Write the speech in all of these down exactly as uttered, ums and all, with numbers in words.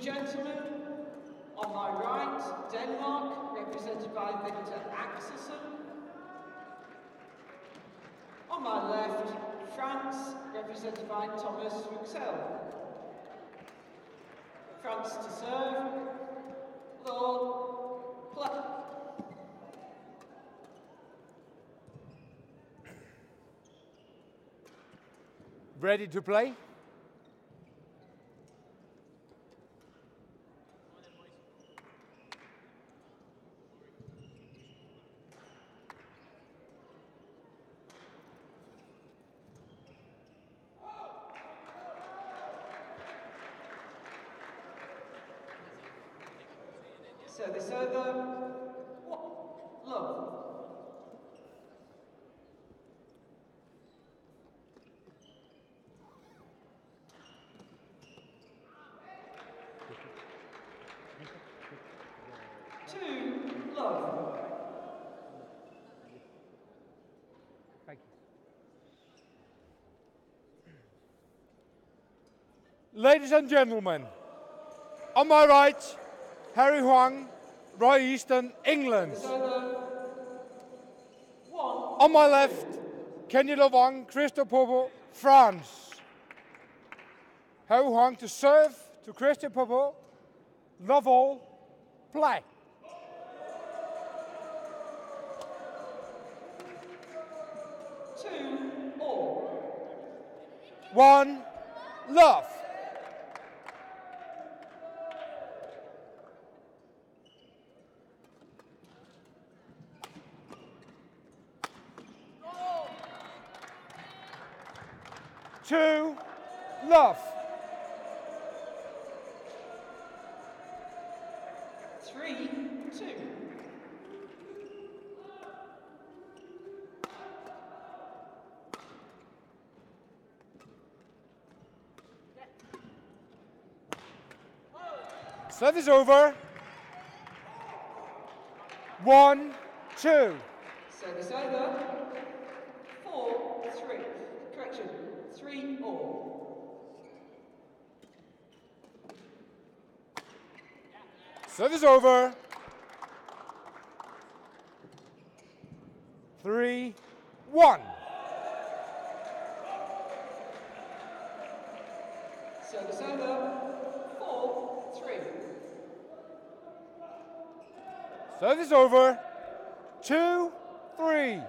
Gentlemen, on my right, Denmark, represented by Victor Axison. On my left, France, represented by Thomas Ruxell. France to serve, Lord Platt. Ready to play? So this over, what? Love. Two, love. Thank you. Ladies and gentlemen, on my right, Harry Huang, Rory Easton, England. On my left, Kenji Lovang, Christo Popov, France. Harry Huang to serve to Christo Popov, Lovell, play. Two, all. One, love. Two, love. Three, two. Serve is over. One, two. Serve is over. Three all. Service over. Three, one. Service over. Four, three. Service over. Two, three.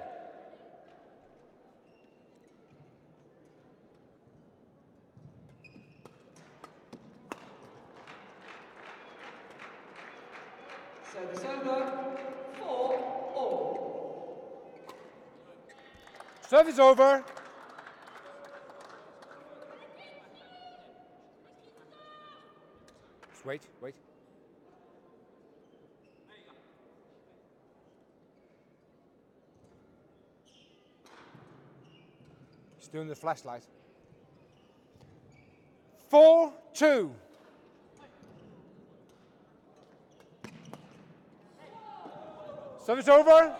Service over, four, all. Service over. Just wait, wait. He's doing the flashlight. Four, two. Service over.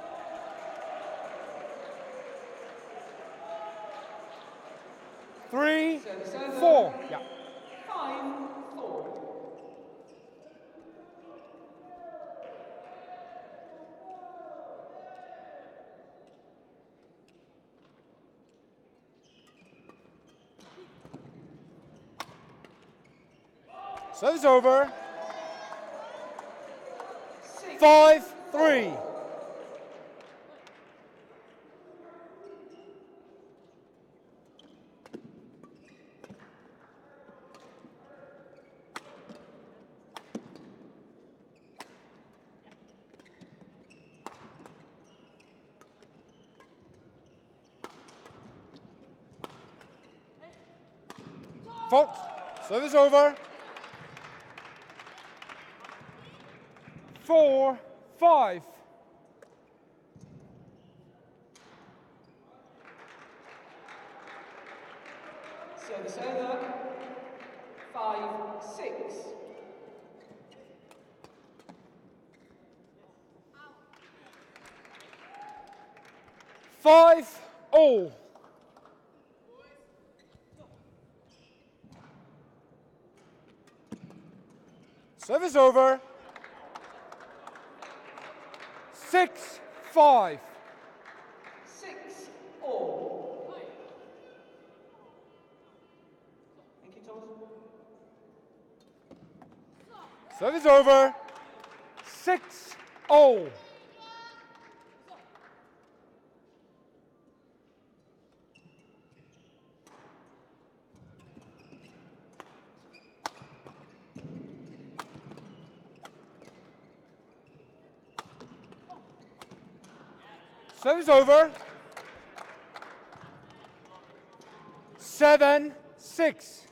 Three, service over. Four. Yeah. Five, four. Service over. Six, five, three. Four. Fault. Service over. Four, five. Service over. Five, six. Five, all. Service over. Six, five. Six, all. Thank you, Thomas. Service over. Six, all. Service over. Seven, six.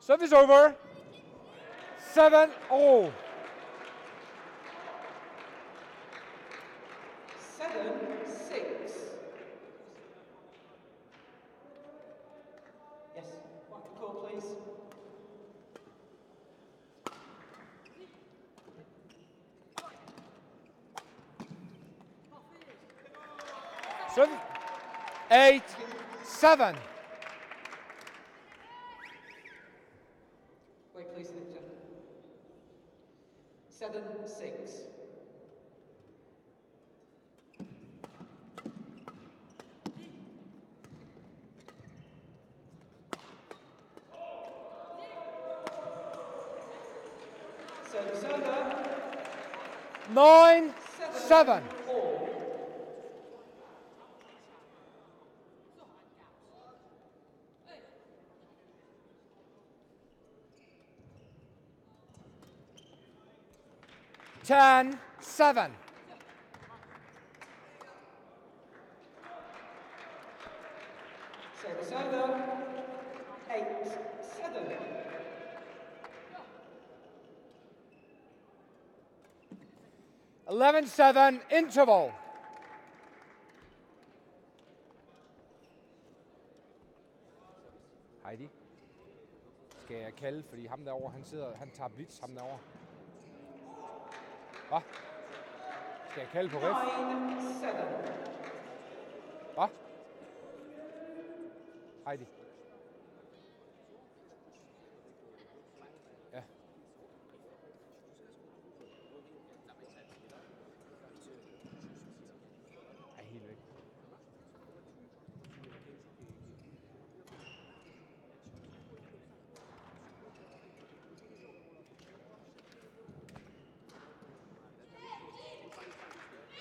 Service over. Seven, all. Seven, six. Yes. Call, please. Seven, eight, seven. Wait, please, Victor. Seven, six. Nine, seven. Ten, seven. Service over. Eight, seven. eleven seven, interval. Heidi, skal jeg kalde, fordi ham derovre, han sidder, han tager blitz, ham derovre. Hvad? Skal jeg kalde på ref? Hvad? Heidi.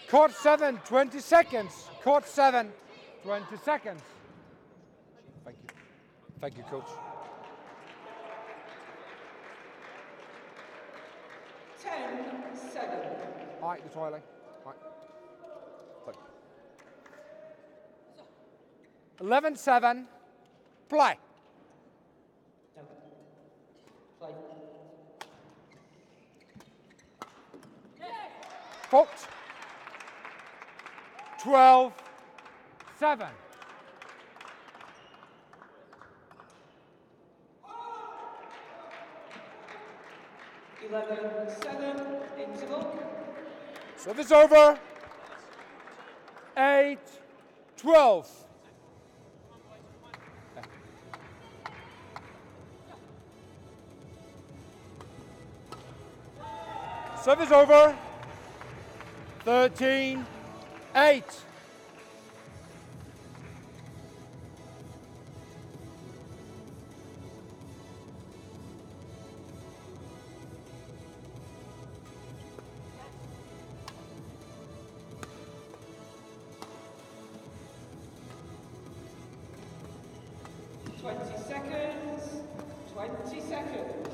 Court seven, twenty seconds. Court seven, twenty seconds. Thank you. Thank you, coach. Ten, seven. All right, the toilet. All right. Thank you. Eleven, seven. Play. Play. Fault. Twelve, seven. Eleven, seven, interval. Service over. Eight, twelve. Service over. Thirteen. Eight. Twenty seconds. Twenty seconds.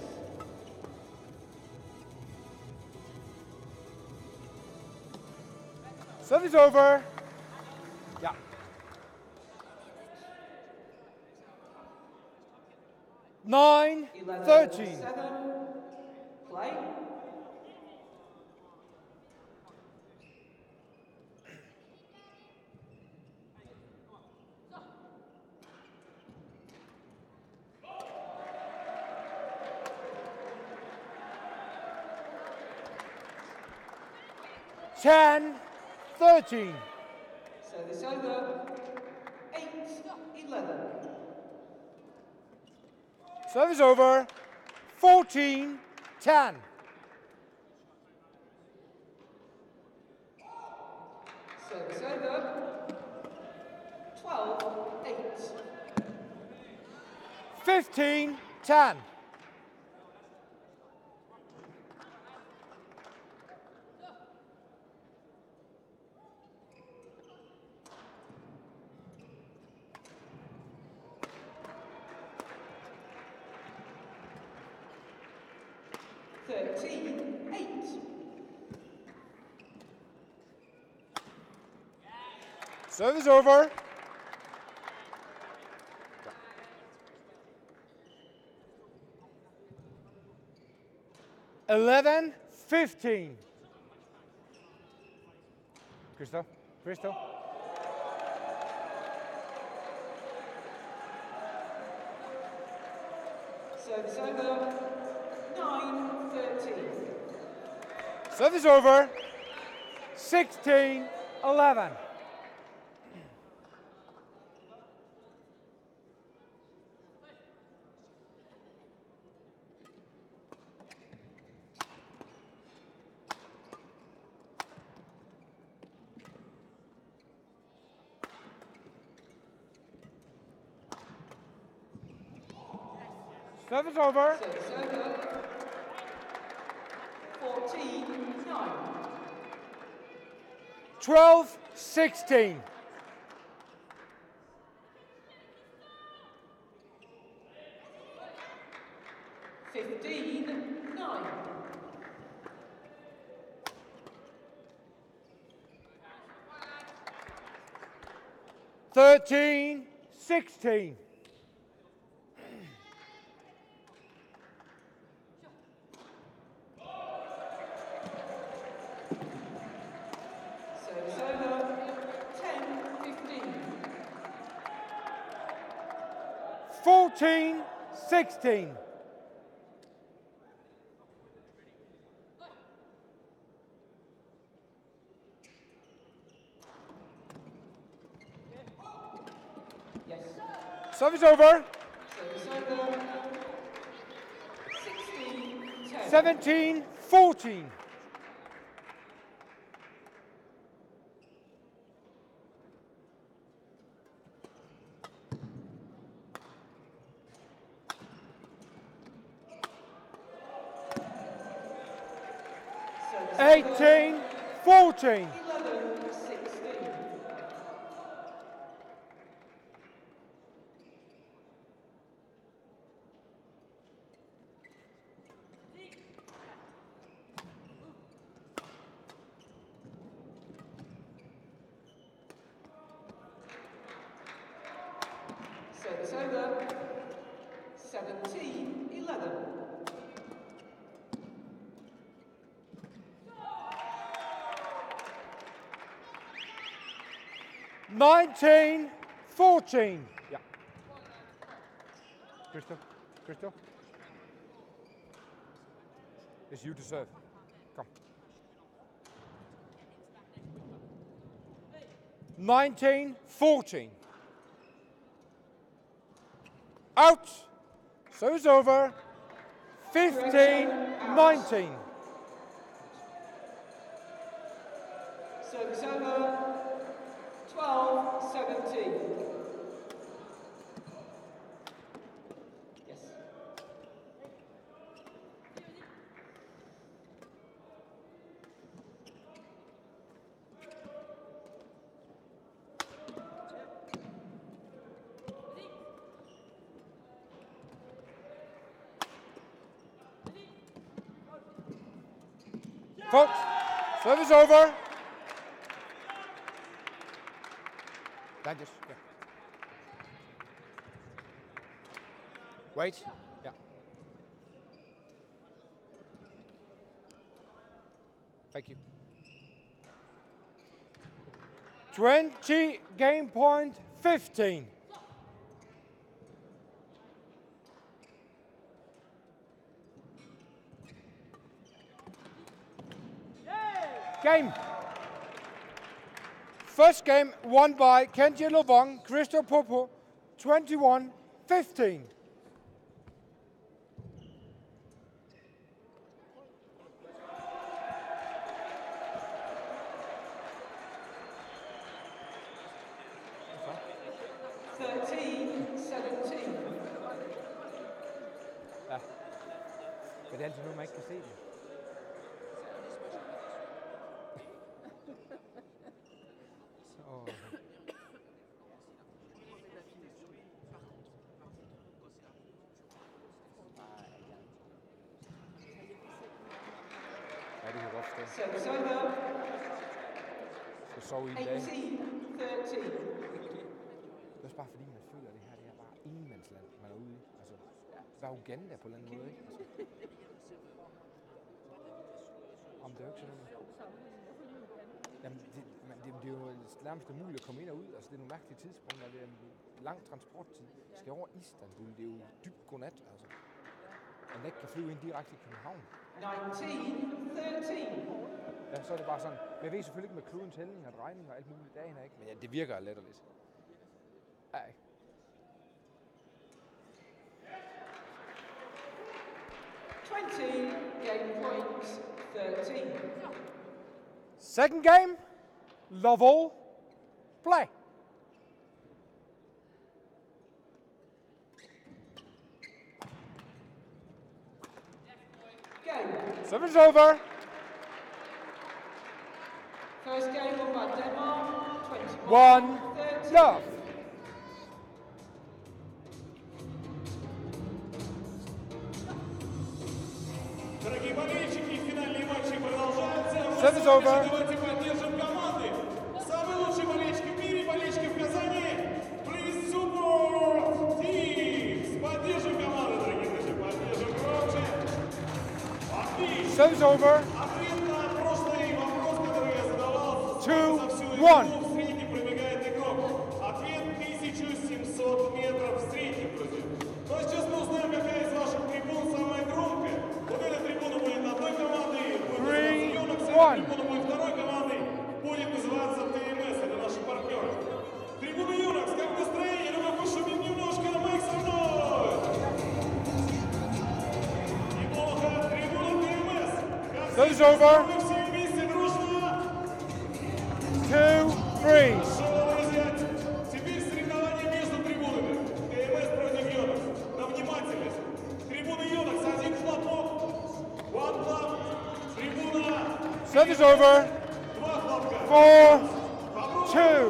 Set it over. Yeah. Nine, thirteen. Play. ten, thirteen. So this over, eight, eleven. Service over, fourteen, ten. Service over, twelve, eight. fifteen, ten. thirteen, eight. Service over. eleven, fifteen. Christo, Christo. Service over. nine, thirteen. Service over. sixteen, eleven. Service over. Service over. fourteen, nine. twelve, sixteen. fifteen, nine. thirteen, sixteen. fourteen, sixteen. Yes. Service over. Service over. sixteen, ten. seventeen, fourteen. eighteen, fourteen. eleven, sixteen. Service over. seventeen, eleven. nineteen, fourteen. Yeah. Christo, Christo. It's you to serve. Come. nineteen, fourteen. Out. So it's over. fifteen, nineteen. So it's over. twelve, seventeen. Yes. Folks, service over. That just, yeah. Wait, yeah. Thank you. twenty, game point fifteen. Game. First game won by Kenji Lovang, Christo Popov, twenty-one fifteen. thirteen seventeen. Ah. But then who makes the decision? So it's over. Så så I dag. eighteen thirteen. Det er bare fordi man føler, at det her det er bare ingenmandsland, man er ude i. Altså, der er Uganda på en eller anden måde, ikke? Om det er jo ikke sådan noget. Jamen, det, man, det, det er jo nærmest umuligt at komme ind og ud. Altså, det er nogle mærkelige tidspunkter. Det er en lang transporttid. Jeg skal over Istanbul. Det er jo dybt godnat, altså. At man ikke kan flyve ind direkte til København. nineteen thirteen. Ja, så er det bare sådan. Men jeg ved selvfølgelig ikke med klodens hældning og drejning og alt muligt i dagen, ikke? Men ja, det virker letterligt. Ej. twenty game points, thirteen. Second game, Lovell, play. Service over. First game won by Denmark, twenty-one thirteen. Love. Service over. Service over. Two, one. Three, one. Those over. Two, three. Service over. Four, two.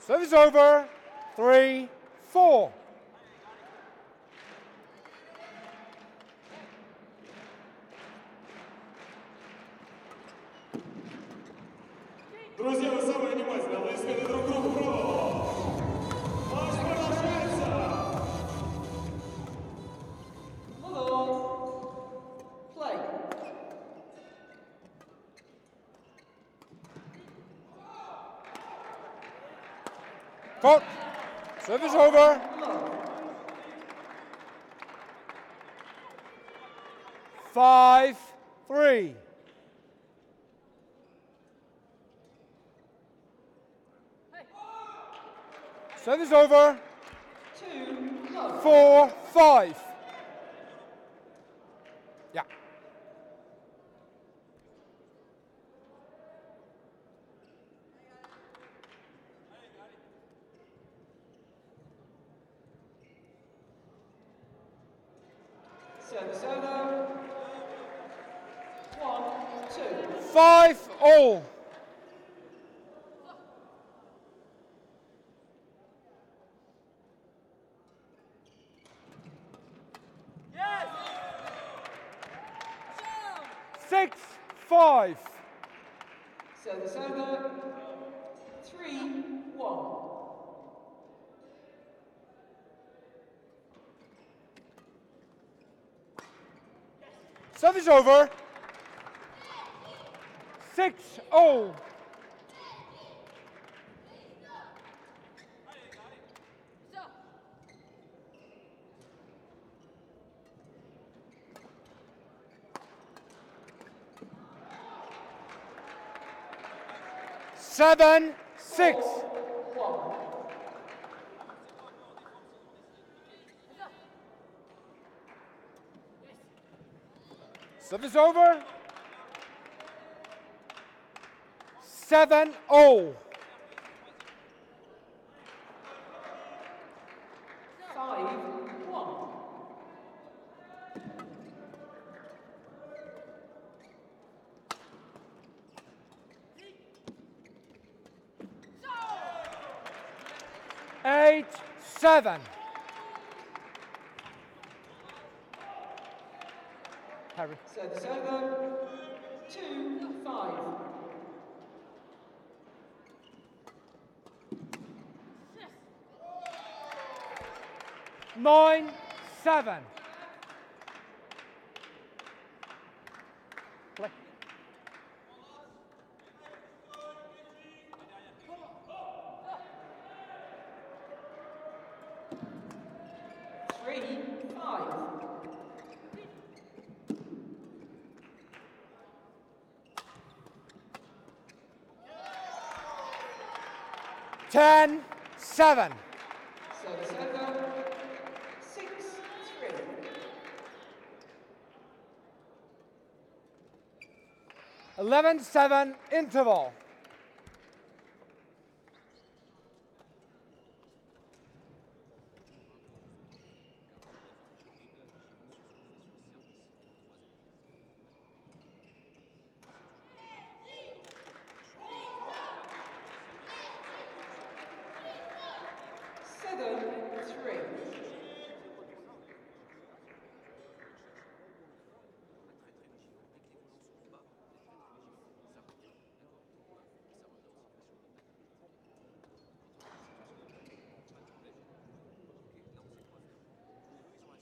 Service over, three, four. Court. Service over. Five, three. Hey. Service over. Two, four, five. Yeah. Five all. Yes. five. So the server, three, one. Serve is over. six oh. Seven, six. Service over. Seven, oh. Five, one. Eight, seven. Harry. So the server, two, five. Nine, seven. Play. Three, five. Ten, seven. So the server, six, three. Eleven, seven, interval.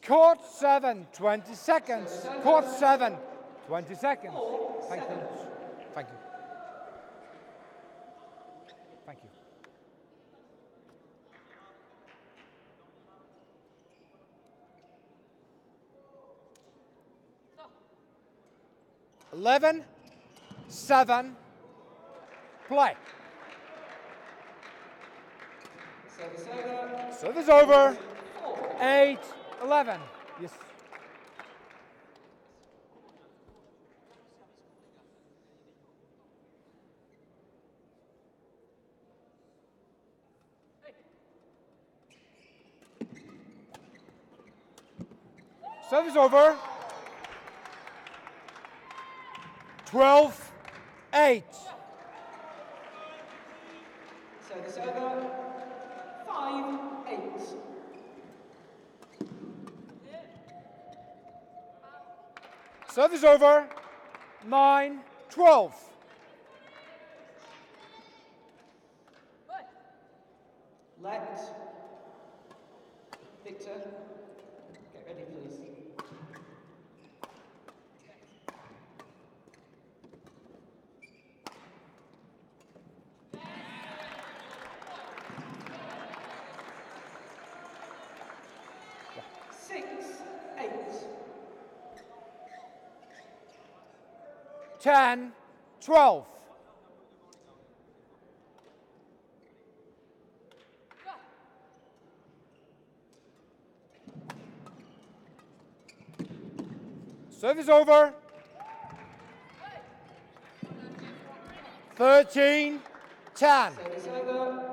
Court seven, twenty seconds. Seven. Court seven, twenty seconds. Four, Thank seven. you. Thank you. Thank you. Eleven, seven, play. Service over. Service over. Eight. eleven. Yes. Serve is over. twelve, eight. So the server, five, eight. Service over, nine, twelve. Let Victor get ready, please. Ten, twelve. Service over. Thirteen, ten. Service over.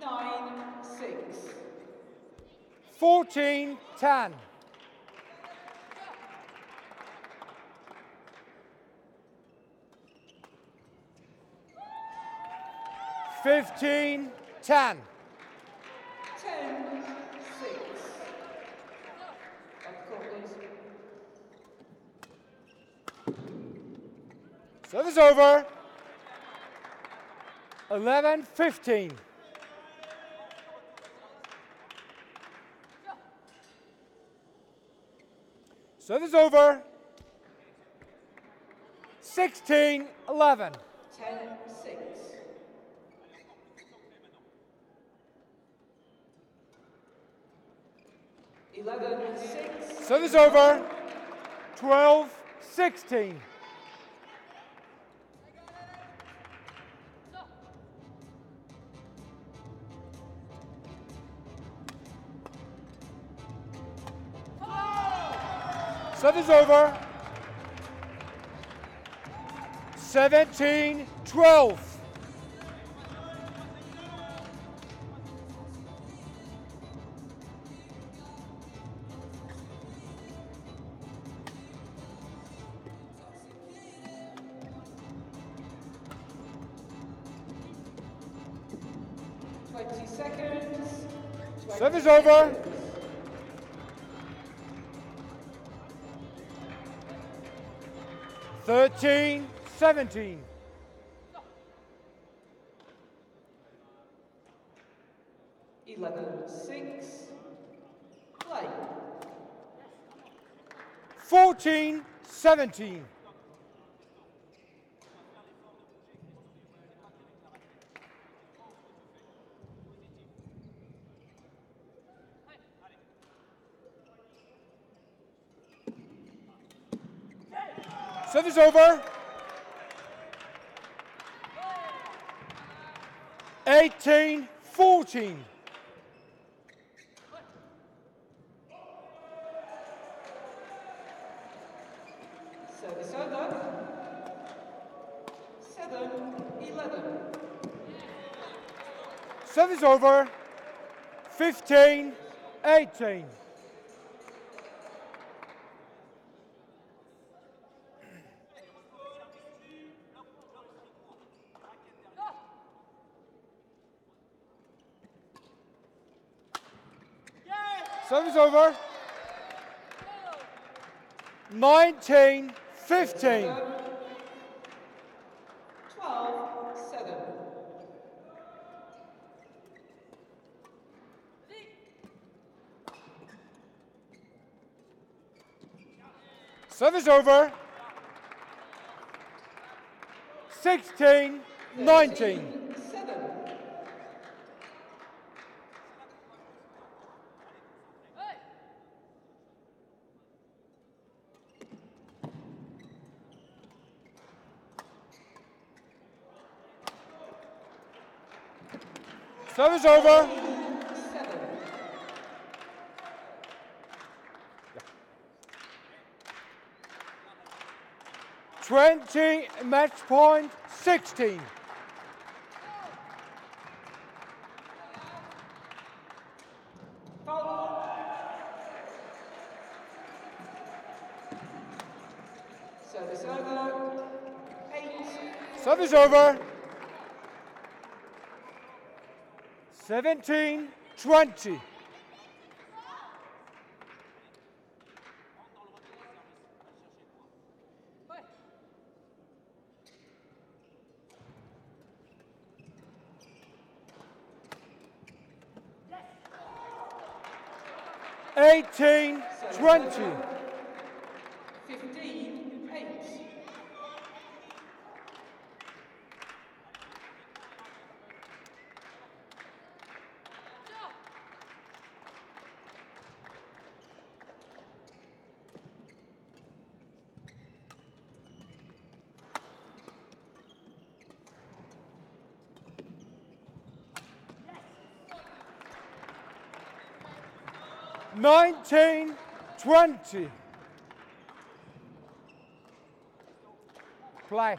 Nine, six. Fourteen, ten. fifteen, ten. ten, six. Back to court, please. Service over. eleven fifteen. Service over. sixteen eleven. ten six. eleven six. Service over. twelve sixteen. Service over. seventeen twelve. twenty seconds. Service over. thirteen seventeen. eleven six. Play. fourteen seventeen. Service over. eighteen fourteen. Service over. seven eleven. Service over. fifteen eighteen. Service over. nineteen fifteen. twelve seven. Service over. sixteen nineteen. Service over. Twenty match point sixteen. Service over. Eight. Service over. seventeen twenty. eighteen twenty. nineteen twenty. Play.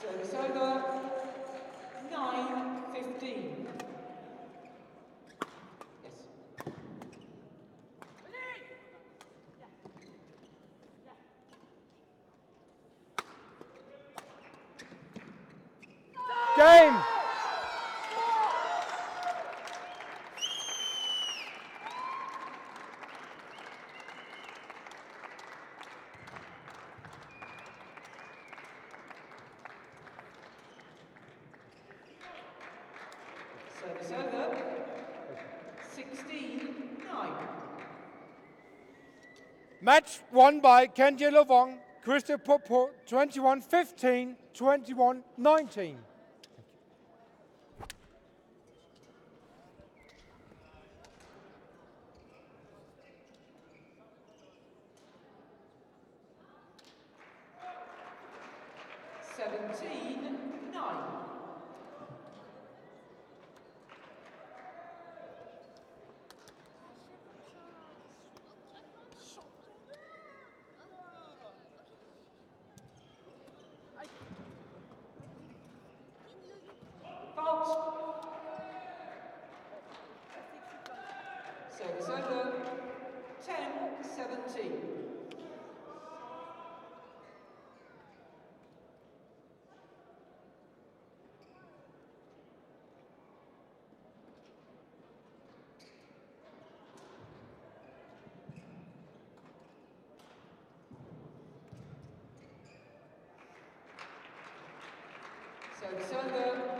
Service over. nine fifteen. Yes. Game. Service over. sixteen nine. Match won by Kenji Lovang, Christo Popov, twenty-one fifteen, twenty-one nineteen. seventeen nine. Service over. ten seventeen. Service over.